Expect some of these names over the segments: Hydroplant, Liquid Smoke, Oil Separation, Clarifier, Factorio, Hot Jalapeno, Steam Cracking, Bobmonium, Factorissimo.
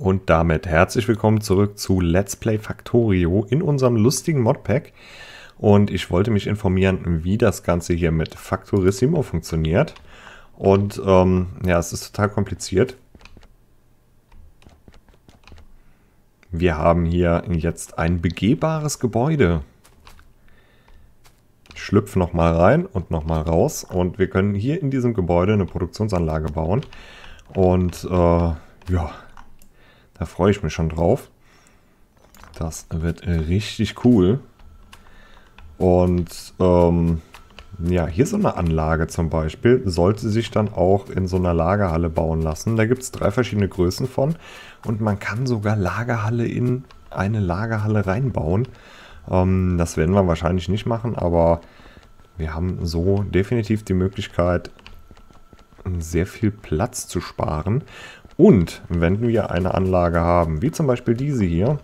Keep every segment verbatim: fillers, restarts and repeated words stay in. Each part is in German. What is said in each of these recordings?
Und damit herzlich willkommen zurück zu Let's Play Factorio in unserem lustigen Modpack. Und ich wollte mich informieren, wie das Ganze hier mit Factorissimo funktioniert. Und ähm, ja, es ist total kompliziert. Wir haben hier jetzt ein begehbares Gebäude. Schlüpf nochmal rein und nochmal raus. Und wir können hier in diesem Gebäude eine Produktionsanlage bauen. Und äh, ja, da freue ich mich schon drauf. Das wird richtig cool. Und ähm, ja, hier so eine Anlage zum Beispiel sollte sich dann auch in so einer Lagerhalle bauen lassen. Da gibt es drei verschiedene Größen von und man kann sogar Lagerhalle in eine Lagerhalle reinbauen. Ähm, das werden wir wahrscheinlich nicht machen, aber wir haben so definitiv die Möglichkeit, sehr viel Platz zu sparen. Und wenn wir eine Anlage haben, wie zum Beispiel diese hier,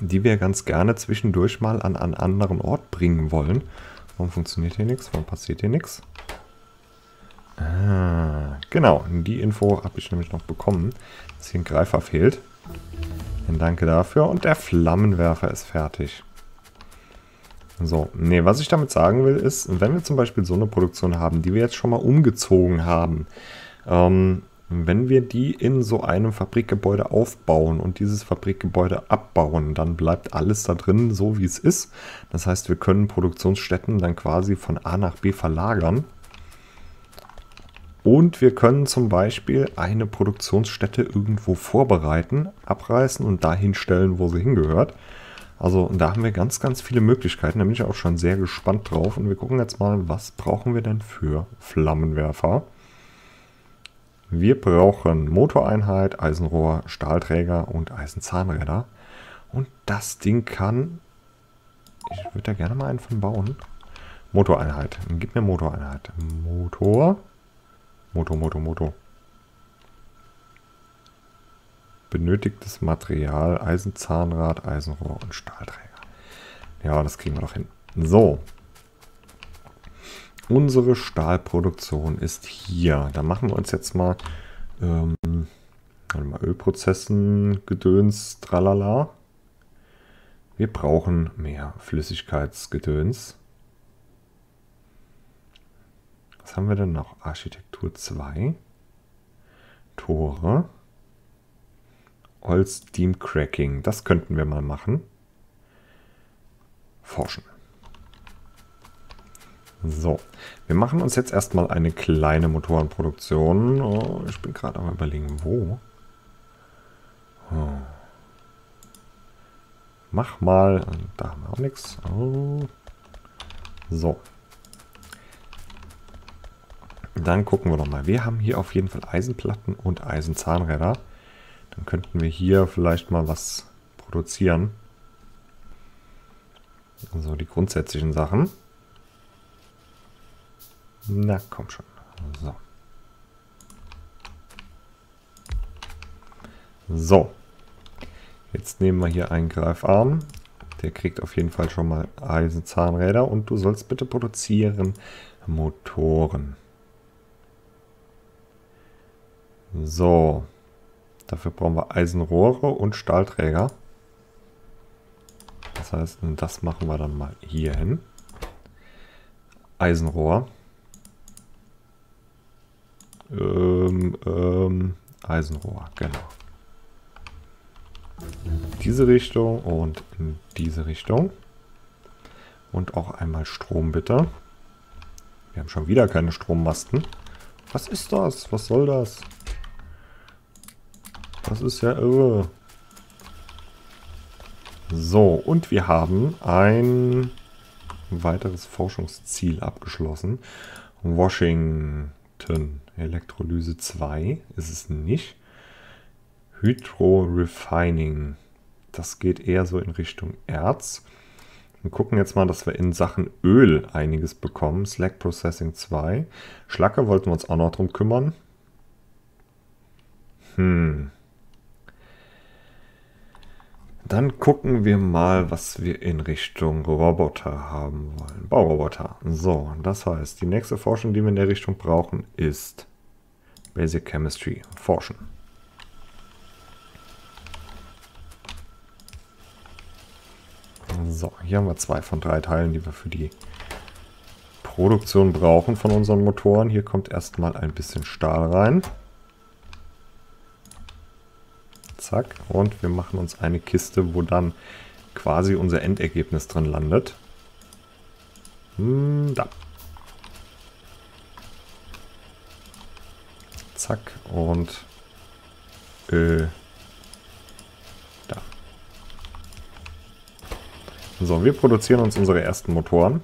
die wir ganz gerne zwischendurch mal an einen anderen Ort bringen wollen. Warum funktioniert hier nichts? Warum passiert hier nichts? Ah, genau, die Info habe ich nämlich noch bekommen, dass hier ein Greifer fehlt. Dann danke dafür. Und der Flammenwerfer ist fertig. So, nee, was ich damit sagen will ist, wenn wir zum Beispiel so eine Produktion haben, die wir jetzt schon mal umgezogen haben, ähm, wenn wir die in so einem Fabrikgebäude aufbauen und dieses Fabrikgebäude abbauen, dann bleibt alles da drin, so wie es ist. Das heißt, wir können Produktionsstätten dann quasi von A nach B verlagern. Und wir können zum Beispiel eine Produktionsstätte irgendwo vorbereiten, abreißen und dahin stellen, wo sie hingehört. Also da haben wir ganz, ganz viele Möglichkeiten. Da bin ich auch schon sehr gespannt drauf. Und wir gucken jetzt mal, was brauchen wir denn für Flammenwerfer? Wir brauchen Motoreinheit, Eisenrohr, Stahlträger und Eisenzahnräder. Und das Ding kann... Ich würde da gerne mal einen von bauen. Motoreinheit. Gib mir Motoreinheit. Motor. Motor, Motor, Motor. Benötigtes Material, Eisenzahnrad, Eisenrohr und Stahlträger. Ja, das kriegen wir doch hin. So. Unsere Stahlproduktion ist hier. Da machen wir uns jetzt mal, ähm, mal Ölprozessen, Gedöns, tralala. Wir brauchen mehr Flüssigkeitsgedöns. Was haben wir denn noch? Architektur zwei. Tore. Oil Steam Cracking. Das könnten wir mal machen. Forschen. So, wir machen uns jetzt erstmal eine kleine Motorenproduktion. Oh, ich bin gerade am Überlegen, wo. Oh. Mach mal. Da haben wir auch nichts. Oh. So. Dann gucken wir nochmal. Wir haben hier auf jeden Fall Eisenplatten und Eisenzahnräder. Dann könnten wir hier vielleicht mal was produzieren. Also die grundsätzlichen Sachen. Na, komm schon. So. So. Jetzt nehmen wir hier einen Greifarm. Der kriegt auf jeden Fall schon mal Eisenzahnräder. Und du sollst bitte produzieren Motoren. So. Dafür brauchen wir Eisenrohre und Stahlträger. Das heißt, das machen wir dann mal hier hin. Eisenrohr. Ähm, ähm, Eisenrohr, genau. Diese Richtung und in diese Richtung. Und auch einmal Strom, bitte. Wir haben schon wieder keine Strommasten. Was ist das? Was soll das? Das ist ja irre. So, und wir haben ein weiteres Forschungsziel abgeschlossen. Washington. Elektrolyse zwei ist es nicht. Hydro-Refining. Das geht eher so in Richtung Erz. Wir gucken jetzt mal, dass wir in Sachen Öl einiges bekommen. Slack Processing zwei. Schlacke wollten wir uns auch noch drum kümmern. Hm. Dann gucken wir mal, was wir in Richtung Roboter haben wollen. Bauroboter. So, das heißt, die nächste Forschung, die wir in der Richtung brauchen, ist Basic Chemistry. Forschen. So, hier haben wir zwei von drei Teilen, die wir für die Produktion brauchen von unseren Motoren. Hier kommt erstmal ein bisschen Stahl rein. Zack. Und wir machen uns eine Kiste, wo dann quasi unser Endergebnis drin landet. Hm, da. Zack. Und äh, da. So, wir produzieren uns unsere ersten Motoren.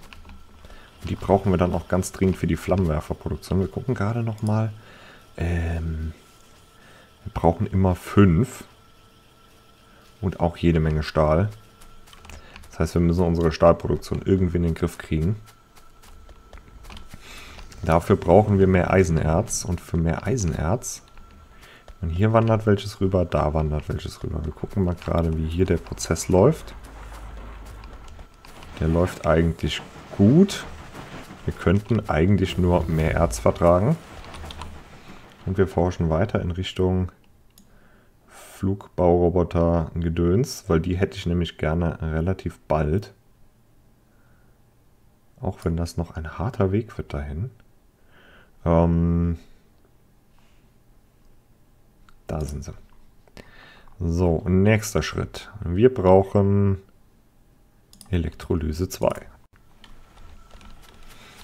Die brauchen wir dann auch ganz dringend für die Flammenwerferproduktion. Wir gucken gerade nochmal. Ähm, wir brauchen immer fünf. Und auch jede Menge Stahl. Das heißt, wir müssen unsere Stahlproduktion irgendwie in den Griff kriegen. Dafür brauchen wir mehr Eisenerz. Und für mehr Eisenerz... Und hier wandert welches rüber, da wandert welches rüber. Wir gucken mal gerade, wie hier der Prozess läuft. Der läuft eigentlich gut. Wir könnten eigentlich nur mehr Erz vertragen. Und wir forschen weiter in Richtung Flugbauroboter Gedöns, weil die hätte ich nämlich gerne relativ bald. Auch wenn das noch ein harter Weg wird dahin. Ähm, da sind sie. So, nächster Schritt. Wir brauchen Elektrolyse zwei.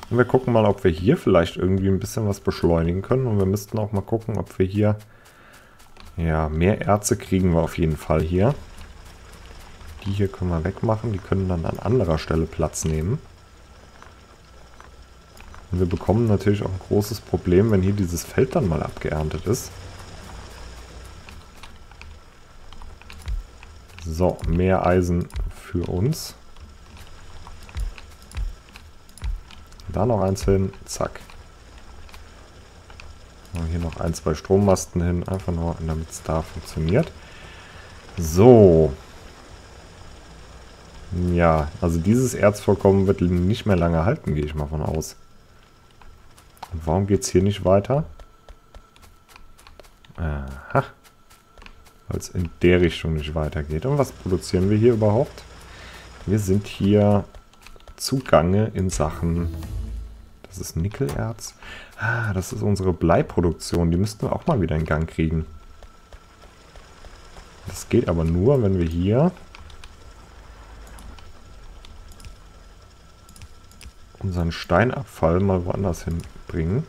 Und wir gucken mal, ob wir hier vielleicht irgendwie ein bisschen was beschleunigen können. Und wir müssten auch mal gucken, ob wir hier... Ja, mehr Erze kriegen wir auf jeden Fall hier. Die hier können wir wegmachen. Die können dann an anderer Stelle Platz nehmen. Und wir bekommen natürlich auch ein großes Problem, wenn hier dieses Feld dann mal abgeerntet ist. So, mehr Eisen für uns. Da noch eins hin, zack. Und hier noch ein, zwei Strommasten hin, einfach nur, damit es da funktioniert. So. Ja, also dieses Erzvorkommen wird nicht mehr lange halten, gehe ich mal von aus. Und warum geht es hier nicht weiter? Aha. Weil es in der Richtung nicht weitergeht. Und was produzieren wir hier überhaupt? Wir sind hier zugange in Sachen... Das ist Nickelerz. Ah, das ist unsere Bleiproduktion. Die müssten wir auch mal wieder in Gang kriegen. Das geht aber nur, wenn wir hier unseren Steinabfall mal woanders hinbringen.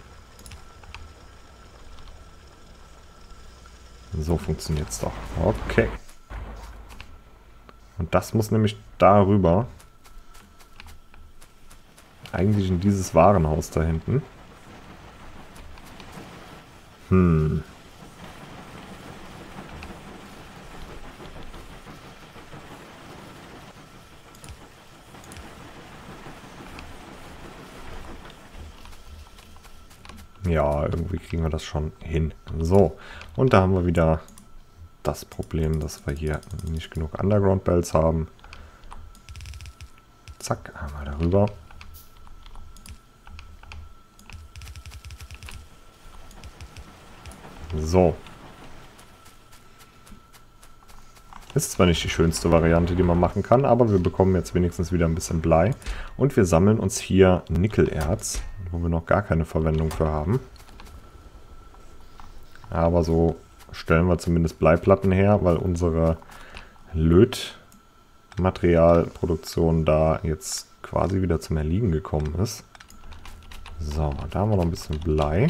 So funktioniert es doch. Okay. Und das muss nämlich darüber. Eigentlich in dieses Warenhaus da hinten. Hm. Ja, irgendwie kriegen wir das schon hin. So, und da haben wir wieder das Problem, dass wir hier nicht genug Underground Bells haben. Zack, einmal darüber. So. Ist zwar nicht die schönste Variante, die man machen kann, aber wir bekommen jetzt wenigstens wieder ein bisschen Blei. Und wir sammeln uns hier Nickelerz, wo wir noch gar keine Verwendung für haben. Aber so stellen wir zumindest Bleiplatten her, weil unsere Lötmaterialproduktion da jetzt quasi wieder zum Erliegen gekommen ist. So, da haben wir noch ein bisschen Blei.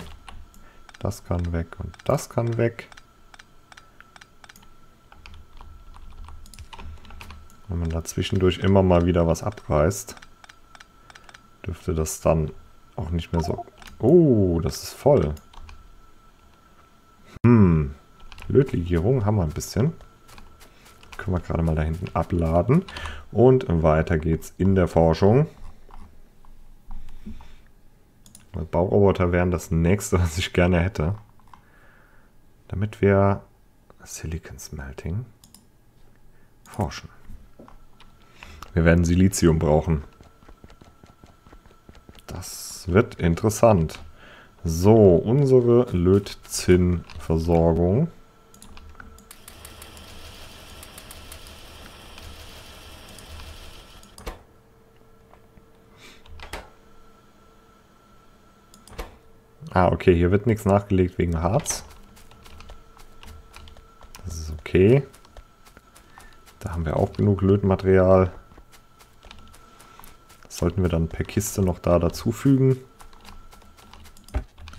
Das kann weg und das kann weg. Wenn man da zwischendurch immer mal wieder was abreißt, dürfte das dann auch nicht mehr so... Oh, das ist voll. Hm, Lötlegierung haben wir ein bisschen. Können wir gerade mal da hinten abladen. Und weiter geht's in der Forschung. Bauroboter wären das nächste, was ich gerne hätte. Damit wir Silicon Smelting forschen. Wir werden Silizium brauchen. Das wird interessant. So, unsere Lötzinnversorgung. Ah, okay, hier wird nichts nachgelegt wegen Harz. Das ist okay. Da haben wir auch genug Lötmaterial. Das sollten wir dann per Kiste noch da dazufügen.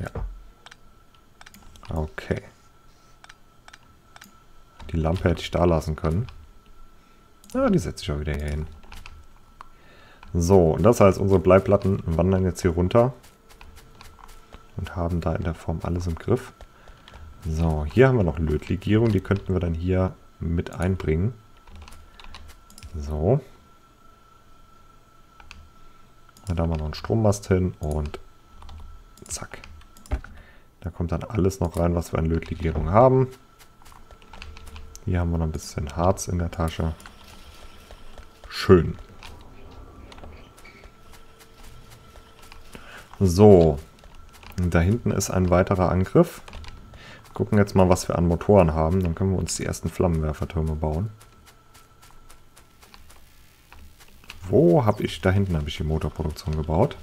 Ja. Okay. Die Lampe hätte ich da lassen können. Ah, die setze ich auch wieder hier hin. So, und das heißt, unsere Bleiplatten wandern jetzt hier runter. Und haben da in der Form alles im Griff. So, hier haben wir noch Lötlegierung. Die könnten wir dann hier mit einbringen. So. Da haben wir noch einen Strommast hin und zack. Da kommt dann alles noch rein, was wir an Lötlegierung haben. Hier haben wir noch ein bisschen Harz in der Tasche. Schön. So. Da hinten ist ein weiterer Angriff. Wir gucken jetzt mal, was wir an Motoren haben. Dann können wir uns die ersten Flammenwerfertürme bauen. Wo habe ich, da hinten habe ich die Motorproduktion gebaut.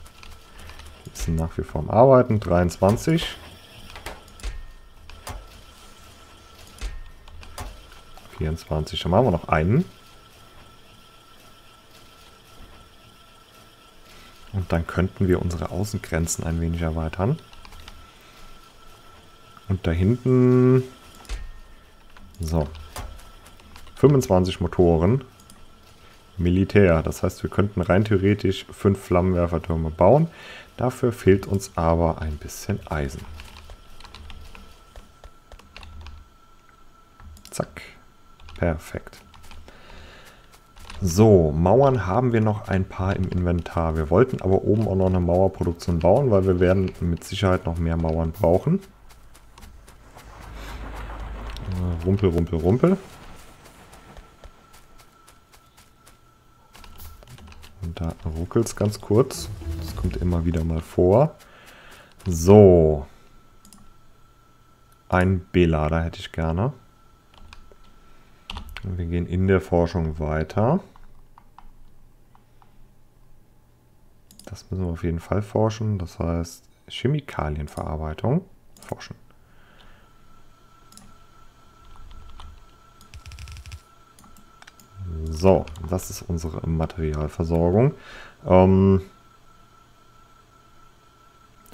Die sind nach wie vor am Arbeiten. dreiundzwanzig. vierundzwanzig. Dann machen wir noch einen. Und dann könnten wir unsere Außengrenzen ein wenig erweitern. Und da hinten... So. fünfundzwanzig Motoren. Militär. Das heißt, wir könnten rein theoretisch fünf Flammenwerfertürme bauen. Dafür fehlt uns aber ein bisschen Eisen. Zack. Perfekt. So, Mauern haben wir noch ein paar im Inventar. Wir wollten aber oben auch noch eine Mauerproduktion bauen, weil wir werden mit Sicherheit noch mehr Mauern brauchen. Rumpel, rumpel, rumpel. Und da ruckelt es ganz kurz. Das kommt immer wieder mal vor. So. Ein B-Lader hätte ich gerne. Wir gehen in der Forschung weiter. Das müssen wir auf jeden Fall forschen. Das heißt Chemikalienverarbeitung. Forschen. So, das ist unsere Materialversorgung. Ähm,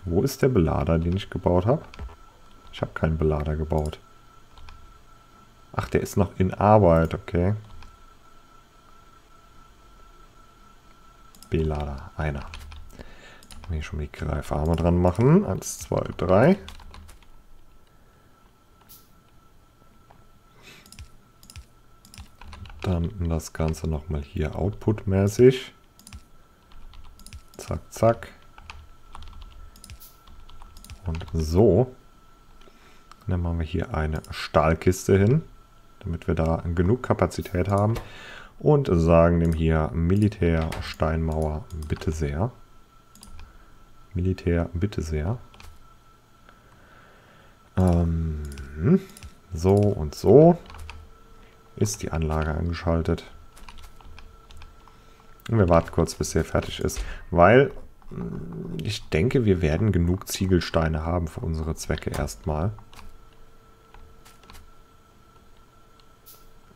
wo ist der Belader, den ich gebaut habe? Ich habe keinen Belader gebaut. Ach, der ist noch in Arbeit, okay. Belader, einer. Kann ich schon die Greifarme dran machen. Eins, zwei, drei. Dann das Ganze nochmal hier outputmäßig. Zack, zack. Und so. Dann machen wir hier eine Stahlkiste hin, damit wir da genug Kapazität haben. Und sagen dem hier Militär, Steinmauer, bitte sehr. Militär, bitte sehr. Ähm, so und so ist die Anlage angeschaltet. Und wir warten kurz, bis der fertig ist. Weil ich denke, wir werden genug Ziegelsteine haben für unsere Zwecke erstmal.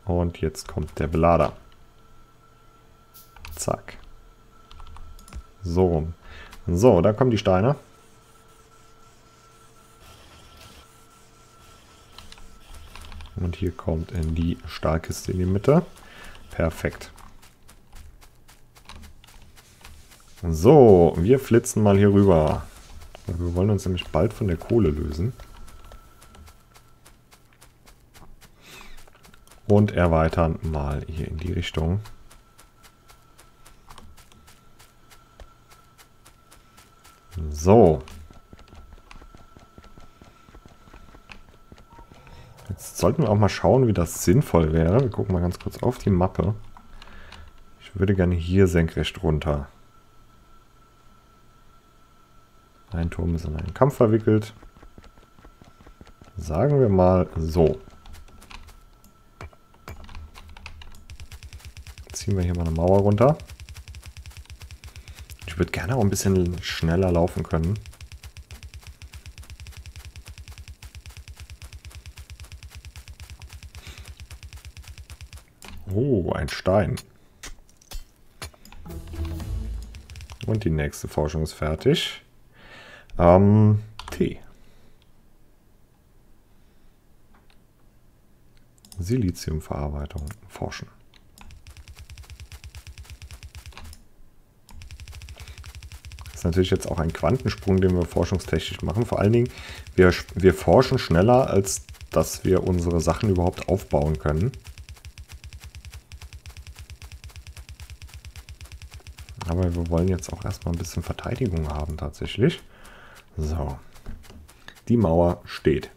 Und jetzt kommt der Belader. Zack. So rum. So, da kommen die Steine. Und hier kommt in die Stahlkiste in die Mitte. Perfekt. So, wir flitzen mal hier rüber. Wir wollen uns nämlich bald von der Kohle lösen. Und erweitern mal hier in die Richtung. So. Jetzt sollten wir auch mal schauen, wie das sinnvoll wäre. Wir gucken mal ganz kurz auf die Mappe. Ich würde gerne hier senkrecht runter. Ein Turm ist in einen Kampf verwickelt. Sagen wir mal so. Ziehen wir hier mal eine Mauer runter. Ich würde gerne auch ein bisschen schneller laufen können. Oh, ein Stein. Und die nächste Forschung ist fertig. Ähm, Tee. Siliziumverarbeitung forschen. Das ist natürlich jetzt auch ein Quantensprung, den wir forschungstechnisch machen. Vor allen Dingen, wir, wir forschen schneller, als dass wir unsere Sachen überhaupt aufbauen können. Aber wir wollen jetzt auch erstmal ein bisschen Verteidigung haben tatsächlich. So, die Mauer steht.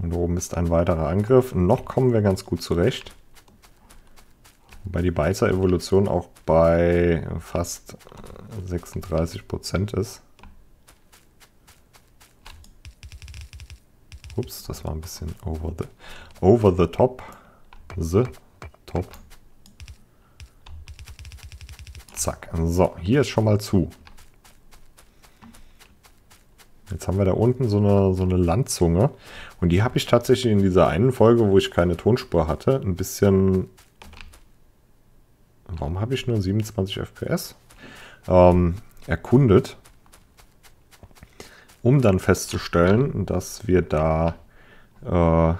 Und oben ist ein weiterer Angriff. Noch kommen wir ganz gut zurecht. Wobei die Beißer-Evolution auch bei fast sechsunddreißig Prozent ist. Ups, das war ein bisschen over the, over the top. The top. Zack. So, hier ist schon mal zu. Jetzt haben wir da unten so eine, so eine Landzunge. Und die habe ich tatsächlich in dieser einen Folge, wo ich keine Tonspur hatte, ein bisschen... Warum habe ich nur siebenundzwanzig F P S? Ähm, erkundet. Um dann festzustellen, dass wir da äh,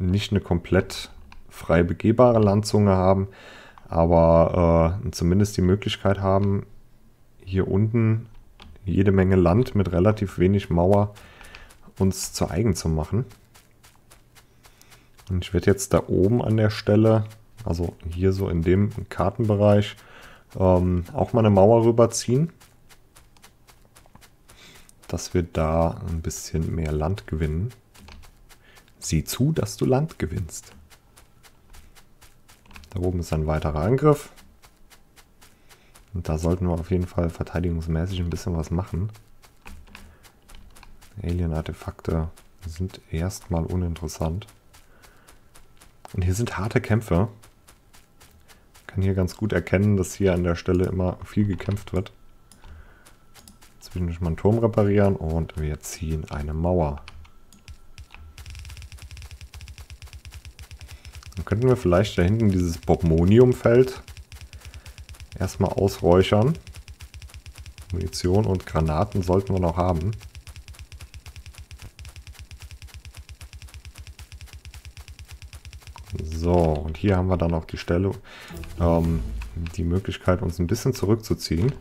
nicht eine komplett frei begehbare Landzunge haben, aber äh, zumindest die Möglichkeit haben, hier unten jede Menge Land mit relativ wenig Mauer uns zu eigen zu machen. Und ich werde jetzt da oben an der Stelle, also hier so in dem Kartenbereich, ähm, auch mal eine Mauer rüberziehen, dass wir da ein bisschen mehr Land gewinnen. Sieh zu, dass du Land gewinnst. Da oben ist ein weiterer Angriff. Und da sollten wir auf jeden Fall verteidigungsmäßig ein bisschen was machen. Alien-Artefakte sind erstmal uninteressant. Und hier sind harte Kämpfe. Ich kann hier ganz gut erkennen, dass hier an der Stelle immer viel gekämpft wird. Jetzt will ich mal einen Turm reparieren und wir ziehen eine Mauer. Dann könnten wir vielleicht da hinten dieses Bobmoniumfeld erstmal ausräuchern. Munition und Granaten sollten wir noch haben. So, und hier haben wir dann auch die Stelle, ähm, die Möglichkeit, uns ein bisschen zurückzuziehen.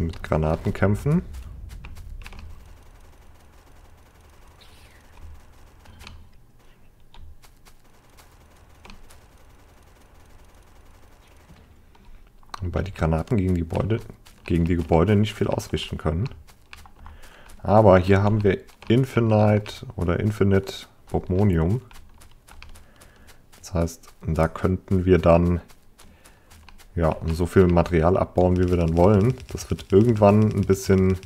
Mit Granaten kämpfen. Wobei die Granaten gegen die, Gebäude, gegen die Gebäude nicht viel ausrichten können. Aber hier haben wir Infinite oder Infinite Bobmonium. Das heißt, da könnten wir dann ja, und so viel Material abbauen, wie wir dann wollen. Das wird irgendwann ein bisschen,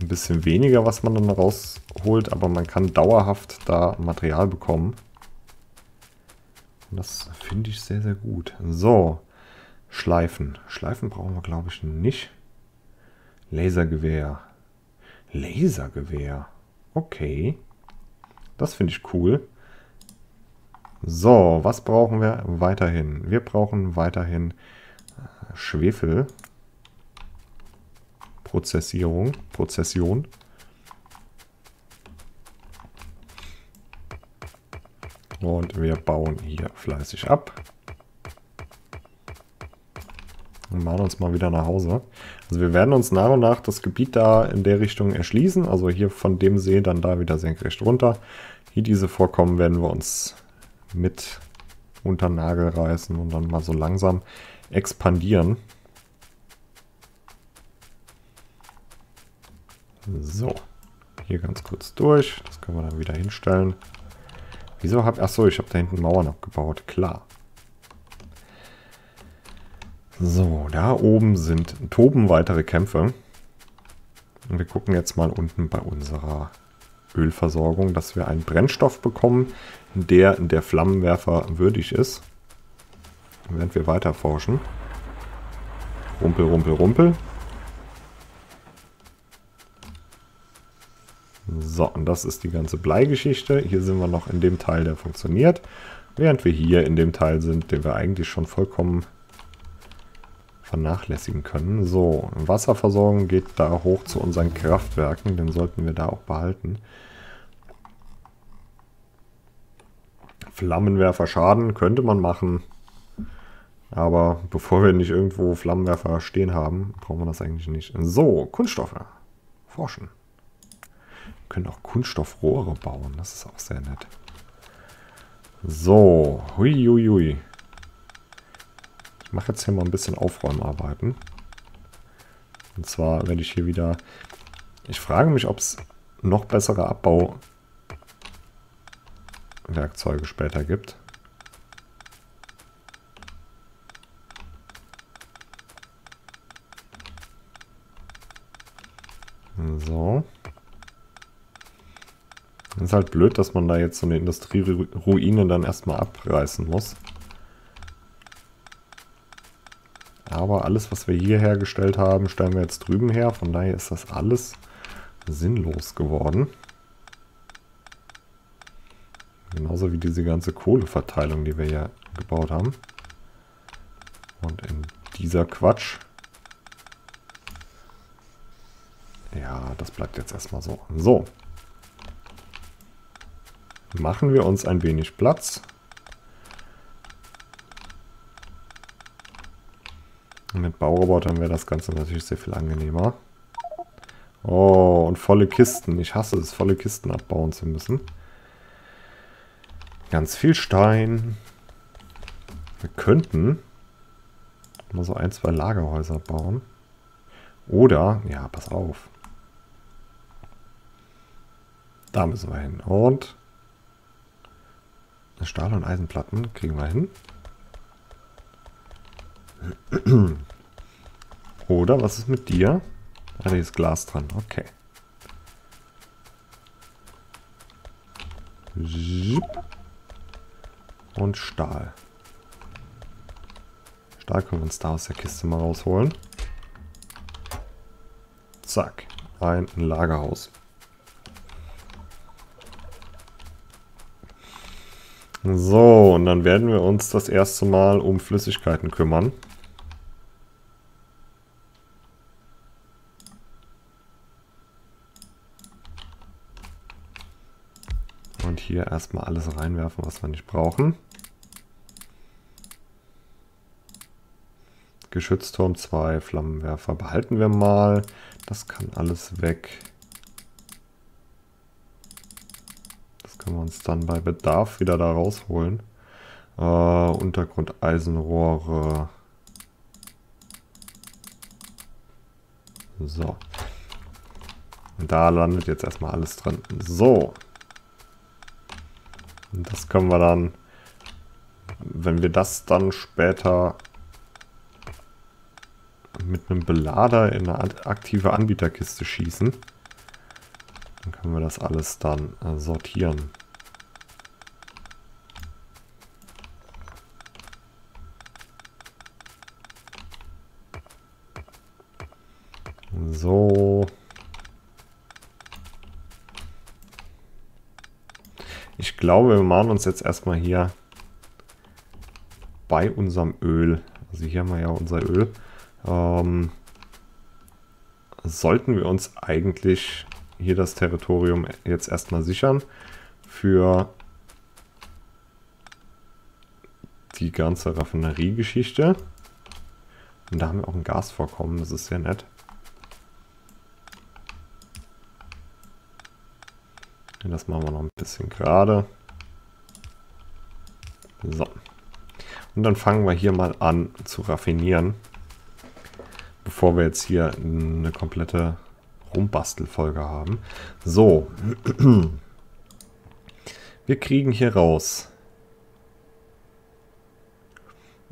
ein bisschen weniger, was man dann rausholt, aber man kann dauerhaft da Material bekommen. Und das finde ich sehr, sehr gut. So, Schleifen. Schleifen brauchen wir, glaube ich, nicht. Lasergewehr. Lasergewehr. Okay. Das finde ich cool. So, was brauchen wir weiterhin? Wir brauchen weiterhin Schwefel. Prozessierung. Prozession. Und wir bauen hier fleißig ab. Und machen uns mal wieder nach Hause. Also wir werden uns nach und nach das Gebiet da in der Richtung erschließen. Also hier von dem See dann da wieder senkrecht runter. Hier diese Vorkommen werden wir uns mit unter Nagel reißen und dann mal so langsam expandieren. So, hier ganz kurz durch. Das können wir dann wieder hinstellen. Wieso habe ich... Achso, ich habe da hinten Mauern abgebaut. Klar. So, da oben sind toben weitere Kämpfe. Und wir gucken jetzt mal unten bei unserer Ölversorgung, dass wir einen Brennstoff bekommen, der der Flammenwerfer würdig ist. Während wir weiter forschen. Rumpel, rumpel, rumpel. So, und das ist die ganze Bleigeschichte. Hier sind wir noch in dem Teil, der funktioniert. Während wir hier in dem Teil sind, den wir eigentlich schon vollkommen vernachlässigen können. So, Wasserversorgung geht da hoch zu unseren Kraftwerken. Den sollten wir da auch behalten. Flammenwerfer Schaden könnte man machen. Aber bevor wir nicht irgendwo Flammenwerfer stehen haben, brauchen wir das eigentlich nicht. So, Kunststoffe. Forschen. Wir können auch Kunststoffrohre bauen. Das ist auch sehr nett. So, hui, hui, hui. Ich mache jetzt hier mal ein bisschen Aufräumarbeiten. Und zwar werde ich hier wieder... Ich frage mich, ob es noch bessere Abbauwerkzeuge später gibt. So. Das ist halt blöd, dass man da jetzt so eine Industrieruine dann erstmal abreißen muss. Aber alles, was wir hier hergestellt haben, stellen wir jetzt drüben her. Von daher ist das alles sinnlos geworden. Genauso wie diese ganze Kohleverteilung, die wir hier gebaut haben. Und in dieser Quatsch. Ja, das bleibt jetzt erstmal so. So. Machen wir uns ein wenig Platz. Mit Baurobotern wäre das Ganze natürlich sehr viel angenehmer. Oh, und volle Kisten. Ich hasse es, volle Kisten abbauen zu müssen. Ganz viel Stein. Wir könnten mal so ein, zwei Lagerhäuser bauen. Oder, ja, pass auf. Da müssen wir hin. Und... Stahl- und Eisenplatten kriegen wir hin. Oder, was ist mit dir? Ah, hier ist Glas dran. Okay. Und Stahl. Stahl können wir uns da aus der Kiste mal rausholen. Zack. Ein Lagerhaus. So, und dann werden wir uns das erste Mal um Flüssigkeiten kümmern. Und hier erstmal alles reinwerfen, was wir nicht brauchen. Geschützturm zwei, Flammenwerfer behalten wir mal. Das kann alles weg. Können wir uns dann bei Bedarf wieder da rausholen. Äh, Untergrundeisenrohre. So. Und da landet jetzt erstmal alles drin. So. Und das können wir dann, wenn wir das dann später mit einem Belader in eine aktive Anbieterkiste schießen, dann können wir das alles dann sortieren. So. Ich glaube, wir machen uns jetzt erstmal hier bei unserem Öl, also hier haben wir ja unser Öl, ähm, sollten wir uns eigentlich... hier das Territorium jetzt erstmal sichern für die ganze Raffinerie-Geschichte. Und da haben wir auch ein Gasvorkommen, das ist sehr nett. Das machen wir noch ein bisschen gerade. So. Und dann fangen wir hier mal an zu raffinieren, bevor wir jetzt hier eine komplette Rumbastelfolge haben. So. Wir kriegen hier raus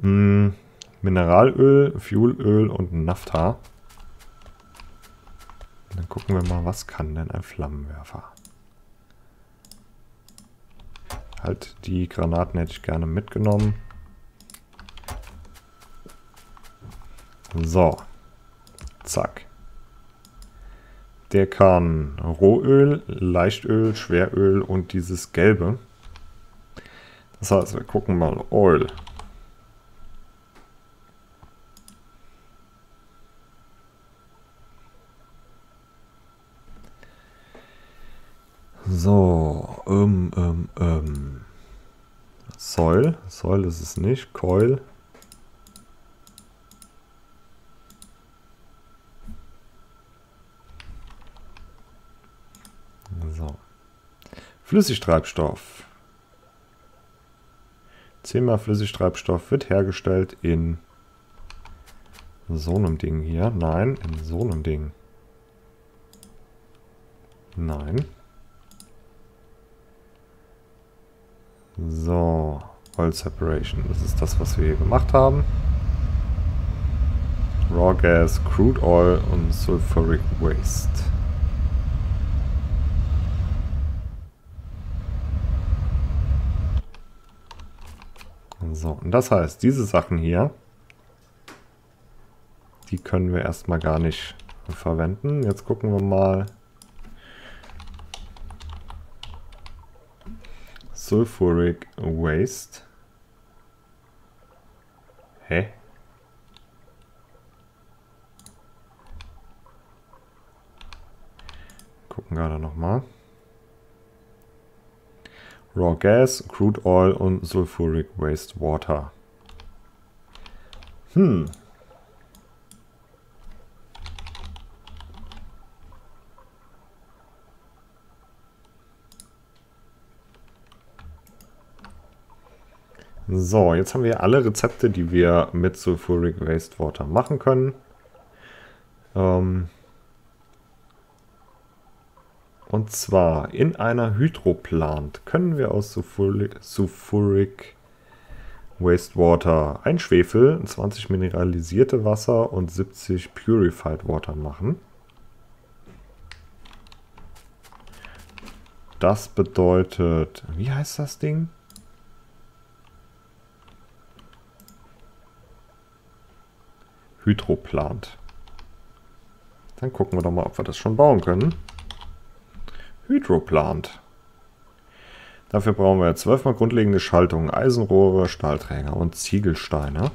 hm, Mineralöl, Fuelöl und Nafta. Dann gucken wir mal, was kann denn ein Flammenwerfer? Halt, die Granaten hätte ich gerne mitgenommen. So. Zack. Der kann Rohöl, Leichtöl, Schweröl und dieses Gelbe. Das heißt, wir gucken mal Oil. So, ähm, ähm, ähm. Soil. Soil ist es nicht. Coil. So. Flüssigtreibstoff. zehnmal Flüssigtreibstoff wird hergestellt in so einem Ding hier. Nein, in so einem Ding. Nein. So, Oil Separation. Das ist das, was wir hier gemacht haben. Raw Gas, Crude Oil und Sulfuric Waste. So, und das heißt, diese Sachen hier, die können wir erstmal gar nicht verwenden. Jetzt gucken wir mal. Sulfuric Waste. Hä? Gucken gerade nochmal. Raw Gas, Crude Oil und Sulfuric Waste Water. Hm. So, jetzt haben wir alle Rezepte, die wir mit Sulfuric Waste Water machen können. Ähm Und zwar in einer Hydroplant können wir aus Sulfuric, Sulfuric Waste Water ein Schwefel, zwanzig mineralisierte Wasser und siebzig Purified Water machen. Das bedeutet, wie heißt das Ding? Hydroplant. Dann gucken wir doch mal, ob wir das schon bauen können. Hydroplant. Dafür brauchen wir zwölfmal grundlegende Schaltungen, Eisenrohre, Stahlträger und Ziegelsteine.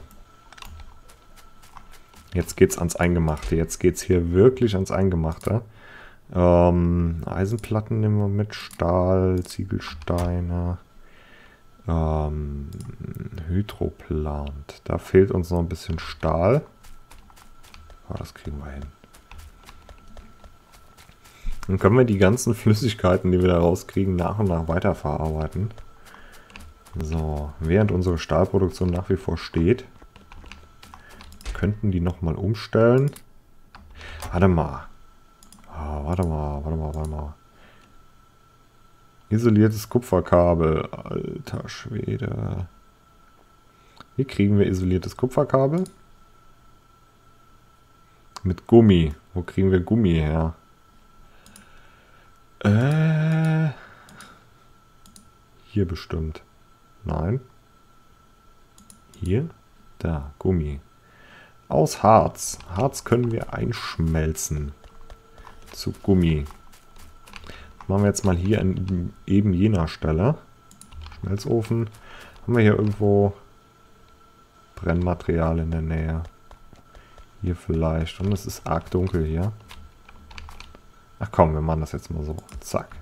Jetzt geht's ans Eingemachte. Jetzt geht's hier wirklich ans Eingemachte. Ähm, Eisenplatten nehmen wir mit, Stahl, Ziegelsteine. Ähm, Hydroplant. Da fehlt uns noch ein bisschen Stahl. Oh, das kriegen wir hin. Dann können wir die ganzen Flüssigkeiten, die wir da rauskriegen, nach und nach weiterverarbeiten. So, während unsere Stahlproduktion nach wie vor steht, könnten die nochmal umstellen. Warte mal. Oh, warte mal, warte mal, warte mal. Isoliertes Kupferkabel. Alter Schwede. Wie kriegen wir isoliertes Kupferkabel? Mit Gummi. Wo kriegen wir Gummi her? Äh, hier bestimmt. Nein. Hier? Da, Gummi. Aus Harz. Harz können wir einschmelzen. Zu Gummi. Machen wir jetzt mal hier an eben jener Stelle. Schmelzofen. Haben wir hier irgendwo Brennmaterial in der Nähe? Hier vielleicht. Und es ist arg dunkel hier. Ach komm, wir machen das jetzt mal so. Zack.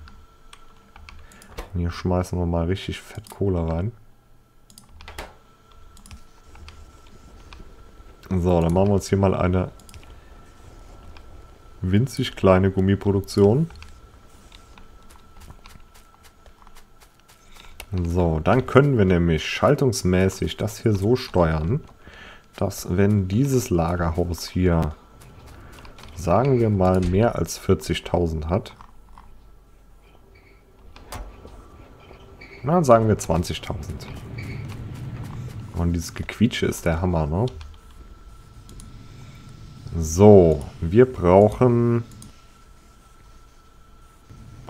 Und hier schmeißen wir mal richtig fett Kohle rein. So, dann machen wir uns hier mal eine winzig kleine Gummiproduktion. So, dann können wir nämlich schaltungsmäßig das hier so steuern, dass wenn dieses Lagerhaus hier, sagen wir mal, mehr als vierzigtausend hat, na, sagen wir zwanzigtausend. Und dieses Gequietsche ist der Hammer, ne? So, wir brauchen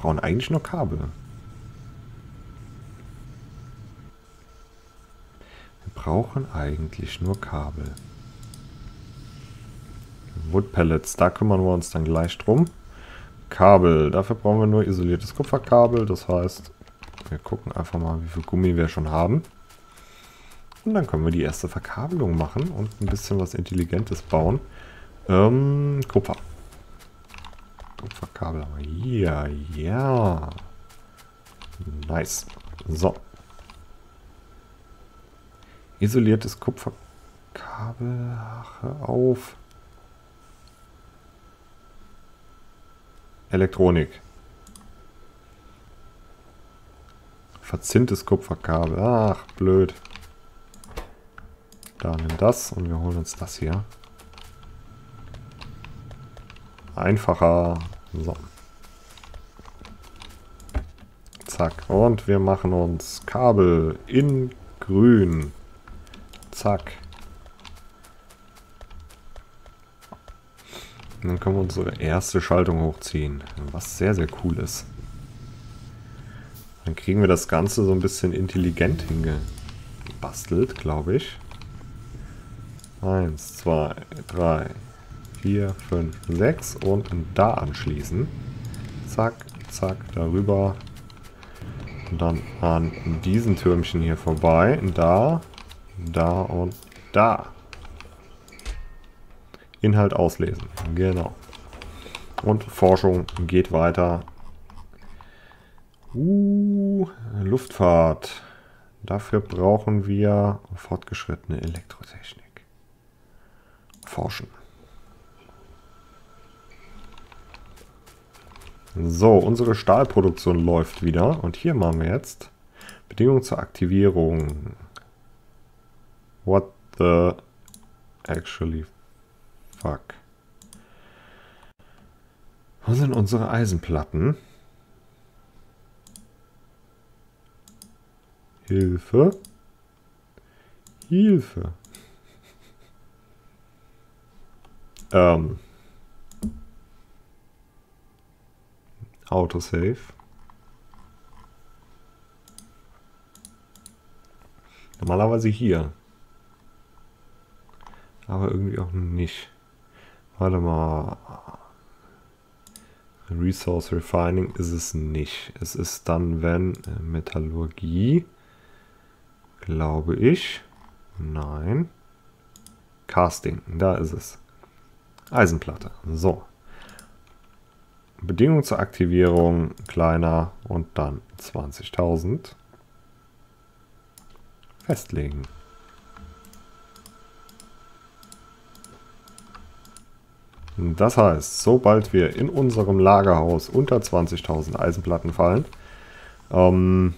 brauchen eigentlich nur Kabel. Wir brauchen eigentlich nur Kabel. Wood Pellets, da kümmern wir uns dann gleich drum. Kabel, dafür brauchen wir nur isoliertes Kupferkabel. Das heißt, wir gucken einfach mal, wie viel Gummi wir schon haben. Und dann können wir die erste Verkabelung machen und ein bisschen was Intelligentes bauen. Ähm, Kupfer. Kupferkabel haben wir hier. Ja. Nice. So. Isoliertes Kupferkabel. Ach, hör auf. Elektronik. Verzinntes Kupferkabel. Ach, blöd. Da nimm das und wir holen uns das hier. Einfacher. So. Zack. Und wir machen uns Kabel in grün. Zack. Und dann können wir unsere erste Schaltung hochziehen, was sehr, sehr cool ist. Dann kriegen wir das Ganze so ein bisschen intelligent hingebastelt, glaube ich. Eins, zwei, drei, vier, fünf, sechs und da anschließen. Zack, zack, darüber. Und dann an diesen Türmchen hier vorbei. Da, da und da. Inhalt auslesen. Genau. Und Forschung geht weiter. Uh, Luftfahrt. Dafür brauchen wir fortgeschrittene Elektrotechnik. Forschen. So, unsere Stahlproduktion läuft wieder. Und hier machen wir jetzt Bedingungen zur Aktivierung. What the actually... Fuck. Wo sind unsere Eisenplatten? Hilfe. Hilfe. ähm. Autosave. Normalerweise hier. Aber irgendwie auch nicht. Warte mal. Resource Refining ist es nicht. Es ist dann, wenn Metallurgie, glaube ich. Nein. Casting, da ist es. Eisenplatte. So. Bedingung zur Aktivierung kleiner und dann zwanzigtausend. Festlegen. Das heißt, sobald wir in unserem Lagerhaus unter zwanzigtausend Eisenplatten fallen, ähm,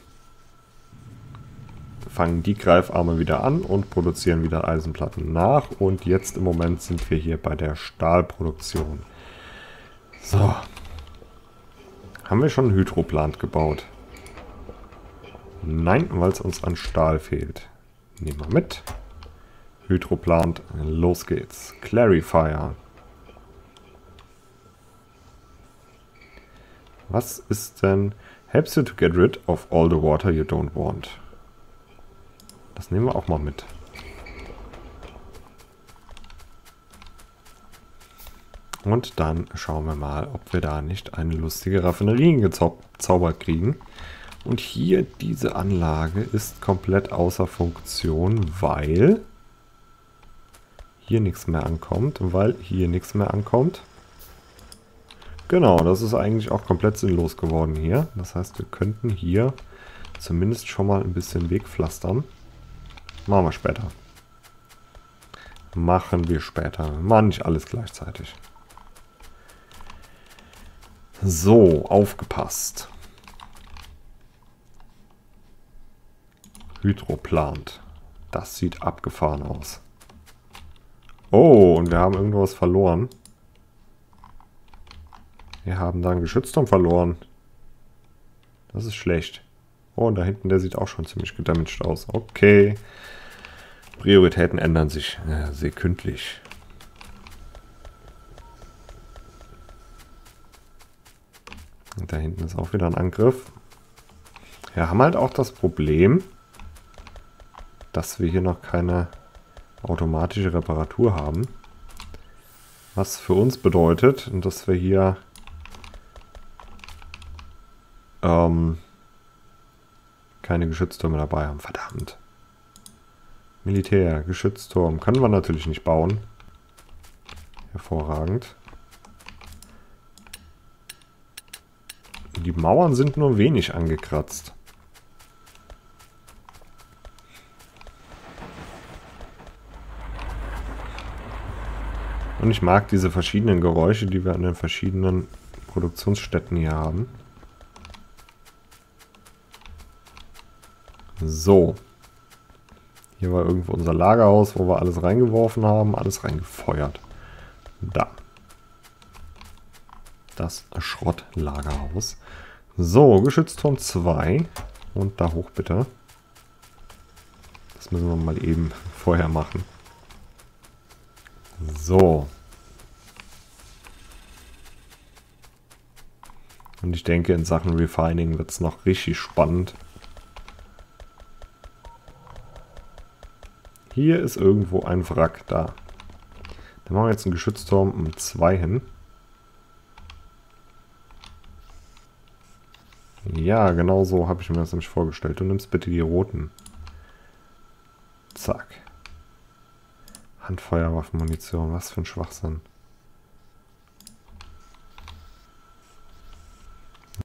fangen die Greifarme wieder an und produzieren wieder Eisenplatten nach. Und jetzt im Moment sind wir hier bei der Stahlproduktion. So. Haben wir schon einen Hydroplant gebaut? Nein, weil es uns an Stahl fehlt. Nehmen wir mit. Hydroplant, los geht's. Clarifier. Was ist denn? Helps you to get rid of all the water you don't want. Das nehmen wir auch mal mit. Und dann schauen wir mal, ob wir da nicht eine lustige Raffinerie gezaubert kriegen. Und hier diese Anlage ist komplett außer Funktion, weil hier nichts mehr ankommt. Weil hier nichts mehr ankommt. Genau, das ist eigentlich auch komplett sinnlos geworden hier. Das heißt, wir könnten hier zumindest schon mal ein bisschen Weg pflastern. Machen wir später. Machen wir später. Wir machen nicht alles gleichzeitig. So, aufgepasst. Hydroplant. Das sieht abgefahren aus. Oh, und wir haben irgendwas verloren. Wir haben da einen Geschützturm verloren. Das ist schlecht. Oh, und da hinten, der sieht auch schon ziemlich gedamaged aus. Okay. Prioritäten ändern sich äh, sekündlich. Und da hinten ist auch wieder ein Angriff. Wir haben halt auch das Problem, dass wir hier noch keine automatische Reparatur haben. Was für uns bedeutet, dass wir hier ähm, keine Geschütztürme dabei haben. Verdammt. Militär, Geschützturm. Können wir natürlich nicht bauen. Hervorragend. Die Mauern sind nur wenig angekratzt. Und ich mag diese verschiedenen Geräusche, die wir an den verschiedenen Produktionsstätten hier haben. So. Hier war irgendwo unser Lagerhaus, wo wir alles reingeworfen haben, alles reingefeuert. Da. Das Schrottlagerhaus. So, Geschützturm zwei. Und da hoch bitte. Das müssen wir mal eben vorher machen. So. Und ich denke, in Sachen Refining wird es noch richtig spannend. Hier ist irgendwo ein Wrack da. Da machen wir jetzt einen Geschützturm um zwei hin. Ja, genau so habe ich mir das nämlich vorgestellt. Du nimmst bitte die roten. Zack. Handfeuerwaffenmunition, was für ein Schwachsinn.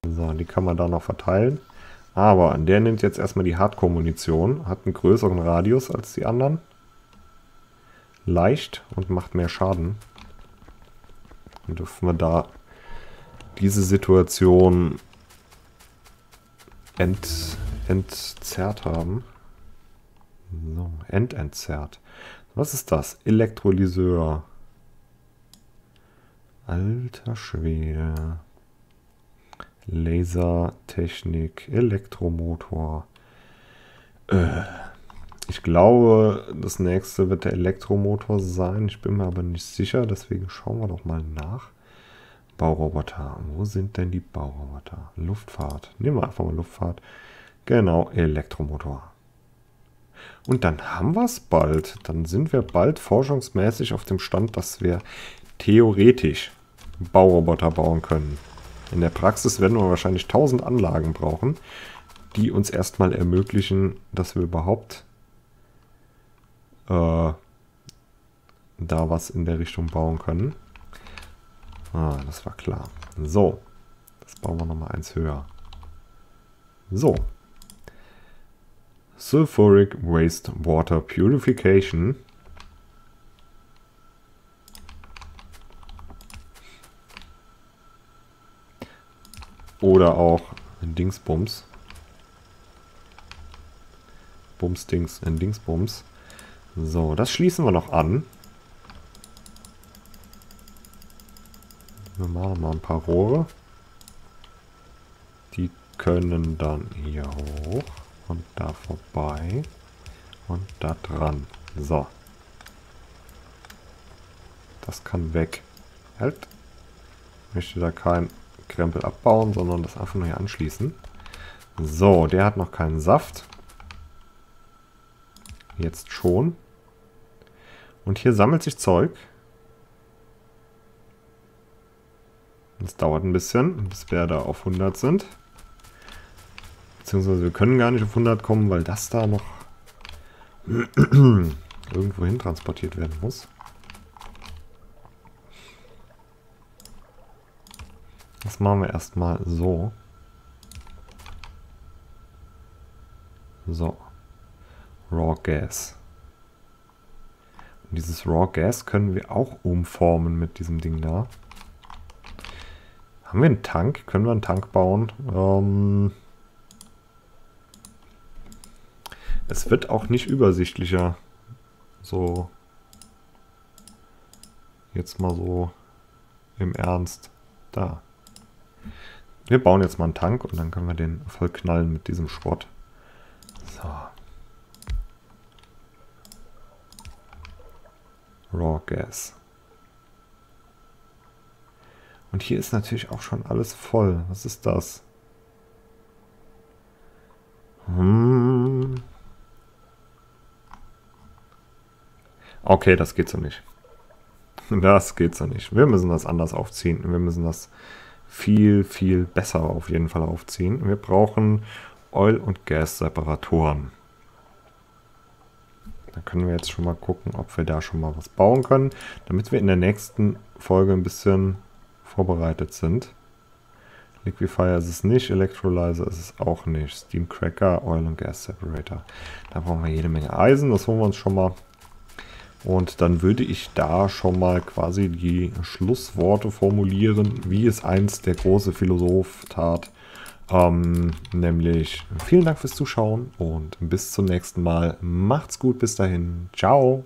So, die kann man da noch verteilen. Aber der nimmt jetzt erstmal die Hardcore-Munition, hat einen größeren Radius als die anderen. Leicht und macht mehr Schaden. Dann dürfen wir da diese Situation ent, entzerrt haben. So, ententzerrt. Was ist das? Elektrolyseur. Alter Schwede. Lasertechnik, Elektromotor. Äh, ich glaube, das nächste wird der Elektromotor sein. Ich bin mir aber nicht sicher, deswegen schauen wir doch mal nach. Bauroboter. Wo sind denn die Bauroboter? Luftfahrt. Nehmen wir einfach mal Luftfahrt. Genau, Elektromotor. Und dann haben wir es bald. Dann sind wir bald forschungsmäßig auf dem Stand, dass wir theoretisch Bauroboter bauen können. In der Praxis werden wir wahrscheinlich tausend Anlagen brauchen, die uns erstmal ermöglichen, dass wir überhaupt äh, da was in der Richtung bauen können. Ah, das war klar. So, das bauen wir nochmal eins höher. So. Sulfuric Waste Water Purification. Oder auch Dingsbums. Bumsdings, Dingsbums. So, das schließen wir noch an. Wir machen mal ein paar Rohre. Die können dann hier hoch. Und da vorbei. Und da dran. So. Das kann weg. Halt. Ich möchte da keinen Krempel abbauen, sondern das einfach nur hier anschließen. So, der hat noch keinen Saft. Jetzt schon. Und hier sammelt sich Zeug. Das dauert ein bisschen, bis wir da auf hundert sind. Beziehungsweise wir können gar nicht auf hundert kommen, weil das da noch irgendwo hin transportiert werden muss. Das machen wir erstmal so. So. Raw Gas. Und dieses Raw Gas können wir auch umformen mit diesem Ding da. Haben wir einen Tank? Können wir einen Tank bauen? Ähm... Es wird auch nicht übersichtlicher. So. Jetzt mal so im Ernst. Da. Wir bauen jetzt mal einen Tank und dann können wir den voll knallen mit diesem Schrott. So. Raw Gas. Und hier ist natürlich auch schon alles voll. Was ist das? Hm. Okay, das geht so nicht. Das geht so nicht. Wir müssen das anders aufziehen. Wir müssen das viel, viel besser auf jeden Fall aufziehen. Wir brauchen Oil- und Gas-Separatoren. Da können wir jetzt schon mal gucken, ob wir da schon mal was bauen können, damit wir in der nächsten Folge ein bisschen vorbereitet sind. Liquifier ist es nicht, Electrolyzer ist es auch nicht, Steam Cracker, Oil und Gas Separator. Da brauchen wir jede Menge Eisen, das holen wir uns schon mal. Und dann würde ich da schon mal quasi die Schlussworte formulieren, wie es einst der große Philosoph tat. Ähm, nämlich vielen Dank fürs Zuschauen und bis zum nächsten Mal. Macht's gut, bis dahin. Ciao.